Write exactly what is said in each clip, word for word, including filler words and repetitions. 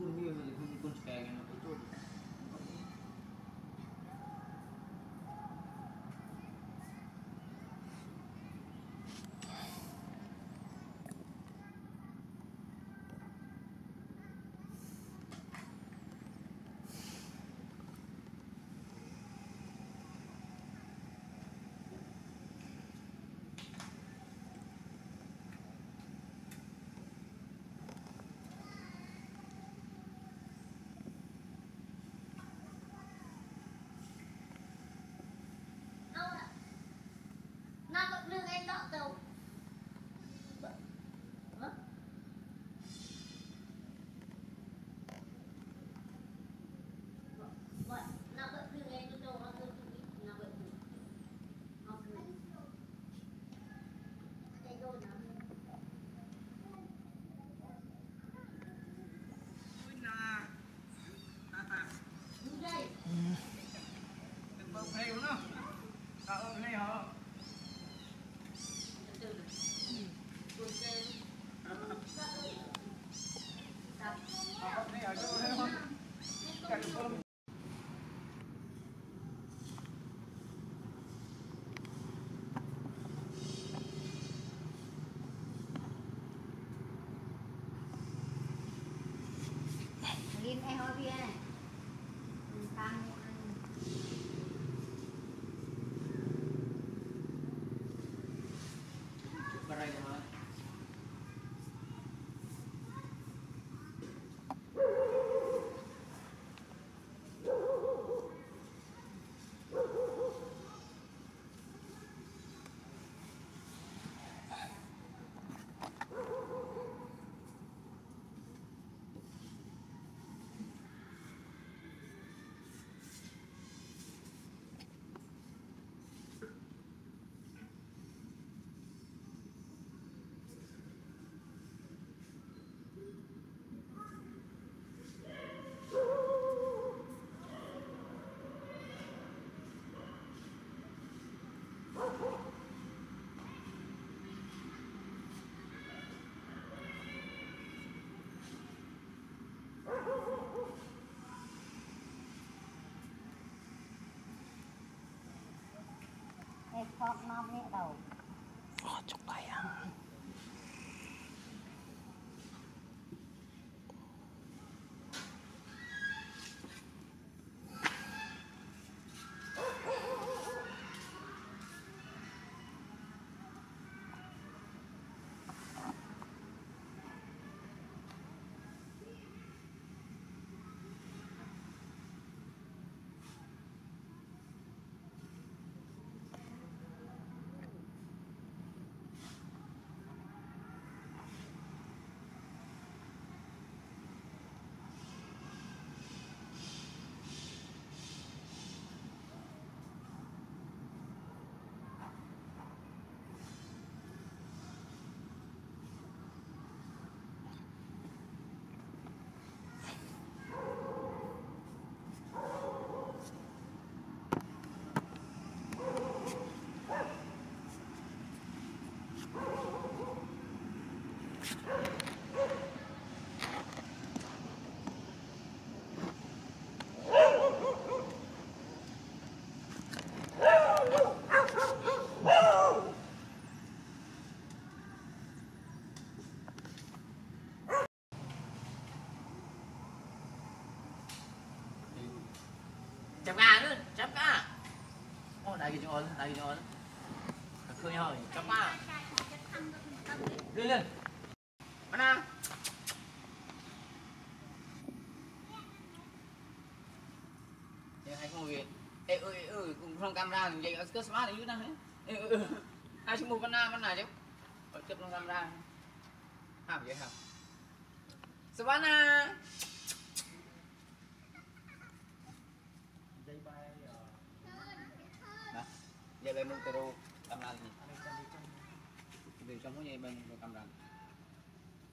côn nhiều côn chè cái nó cũng tốt. Hãy subscribe cho kênh Ghiền Mì Gõ để không bỏ lỡ những video hấp dẫn. 잠깐, 잠깐. 어, 나기 좋아, 나기 좋아. 그녀, 잠깐. 릴린, 하나. Hai ngồi, ê ơi ơi cùng trong camera mình dạy cứ smart như thế này, hai chúng mua con na con này chứ, ở tiếp trong camera, hả vậy hả? Smart na. Dạy bài Montero camera gì? Điều trong cái dạy bài Montero camera.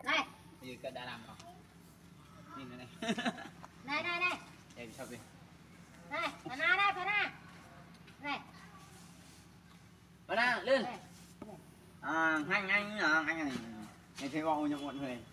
Này. Giờ cái đã làm rồi. Nhìn cái này. Này này này. Dạy sao vậy? Này, bà Na đây, bà Na. Này. Bà Na, lên. À, anh anh anh này. Này thấy bao nhiêu mọi người.